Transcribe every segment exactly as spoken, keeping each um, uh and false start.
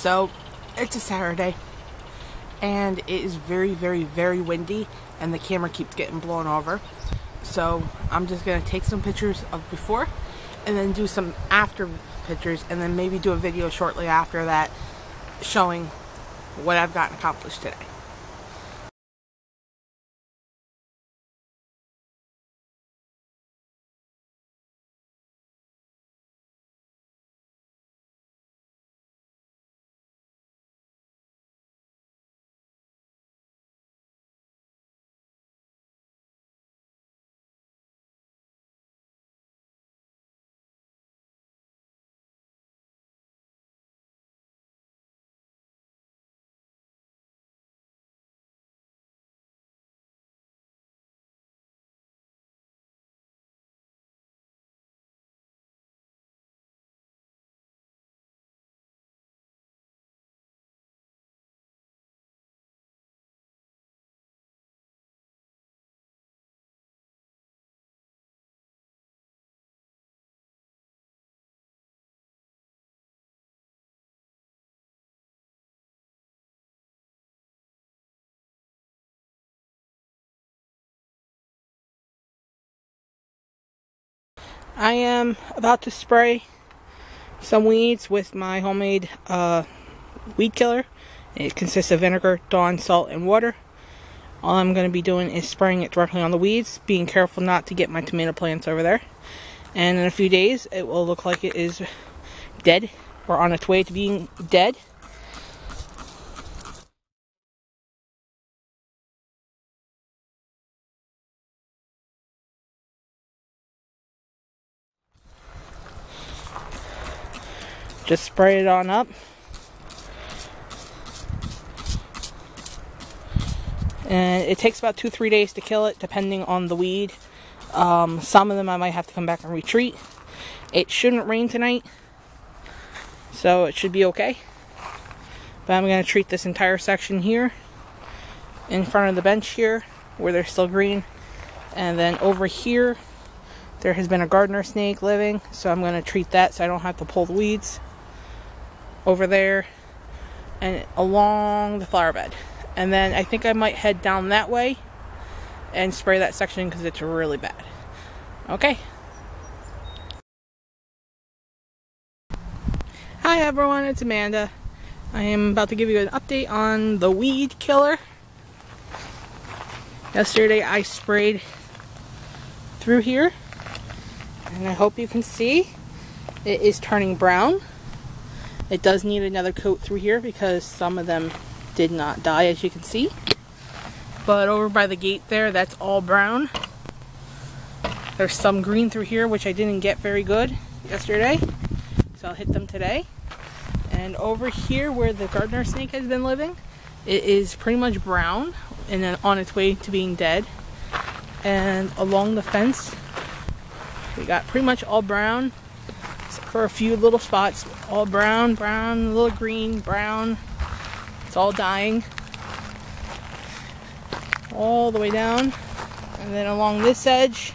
So it's a Saturday and it is very very very windy and the camera keeps getting blown over, so I'm just gonna take some pictures of before and then do some after pictures and then maybe do a video shortly after that showing what I've gotten accomplished today. I am about to spray some weeds with my homemade uh, weed killer. It consists of vinegar, Dawn, salt, and water. All I'm going to be doing is spraying it directly on the weeds, being careful not to get my tomato plants over there. And in a few days, it will look like it is dead or on its way to being dead. Just spray it on up. And it takes about two, three days to kill it, depending on the weed. Um, some of them I might have to come back and retreat. It shouldn't rain tonight, so it should be okay. But I'm going to treat this entire section here, in front of the bench here, where they're still green. And then over here, there has been a gardener snake living, so I'm going to treat that so I don't have to pull the weeds over there and along the flower bed. And then I think I might head down that way and spray that section because it's really bad. Okay. Hi everyone, it's Amanda. I am about to give you an update on the weed killer. Yesterday I sprayed through here and I hope you can see it is turning brown. It does need another coat through here because some of them did not die, as you can see. But over by the gate there, that's all brown. There's some green through here, which I didn't get very good yesterday, so I'll hit them today. And over here where the gardener snake has been living, it is pretty much brown and then on its way to being dead. And along the fence, we got pretty much all brown, except for a few little spots. All brown, brown, a little green, brown. It's all dying. All the way down. And then along this edge,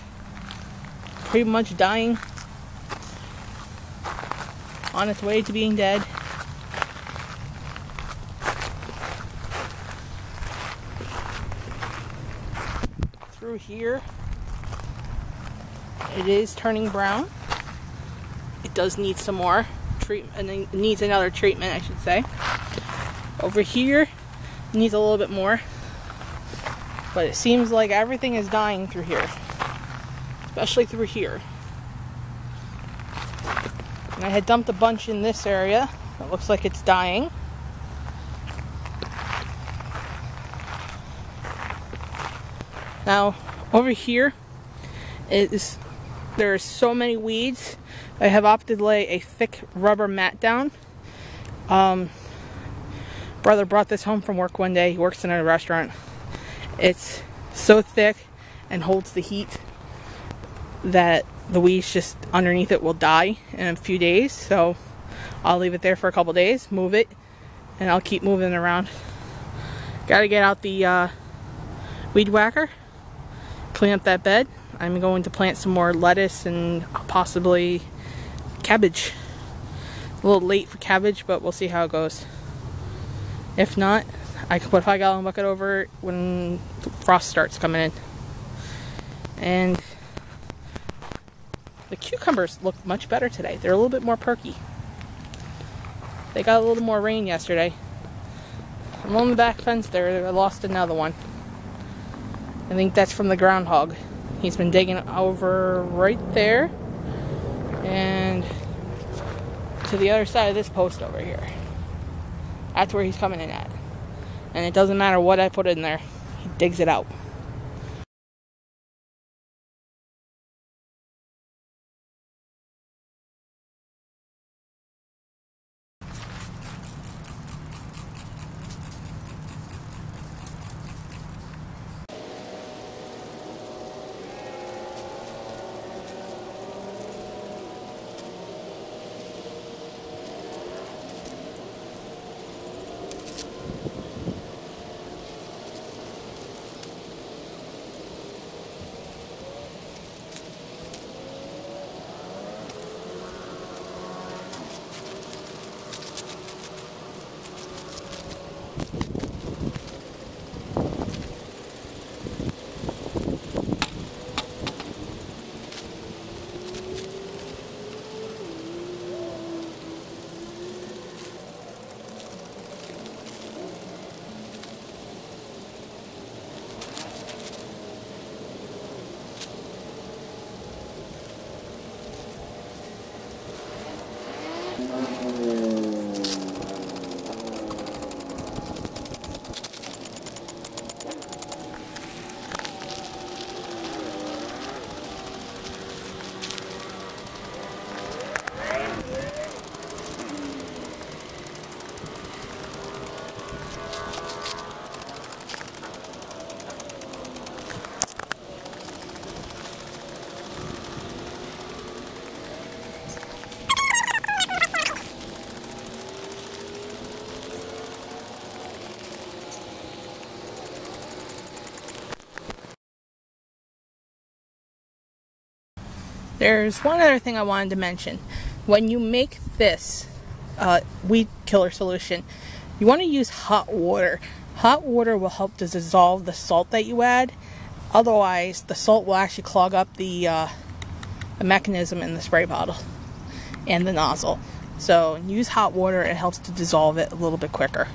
pretty much dying. On its way to being dead. Through here, it is turning brown. It does need some more treatment, and it needs another treatment, I should say. Over here, it needs a little bit more. But it seems like everything is dying through here, especially through here. And I had dumped a bunch in this area. It looks like it's dying. Now, over here, is there are so many weeds. I have opted to lay a thick rubber mat down. Um, brother brought this home from work one day. He works in a restaurant. It's so thick and holds the heat that the weeds just underneath it will die in a few days. So I'll leave it there for a couple days, move it, and I'll keep moving it around. Gotta get out the uh, weed whacker, clean up that bed. I'm going to plant some more lettuce and possibly cabbage. a little late for cabbage, but we'll see how it goes. If not, I can put a five gallon bucket over when frost starts coming in. And the cucumbers look much better today. They're a little bit more perky. They got a little more rain yesterday. I'm on the back fence there. I lost another one. I think that's from the groundhog. He's been digging over right there and to the other side of this post over here. That's where he's coming in at. And it doesn't matter what I put in there, he digs it out. There's one other thing I wanted to mention. When you make this uh, weed killer solution, you want to use hot water. Hot water will help to dissolve the salt that you add. Otherwise, the salt will actually clog up the, uh, the mechanism in the spray bottle and the nozzle. So use hot water. It helps to dissolve it a little bit quicker.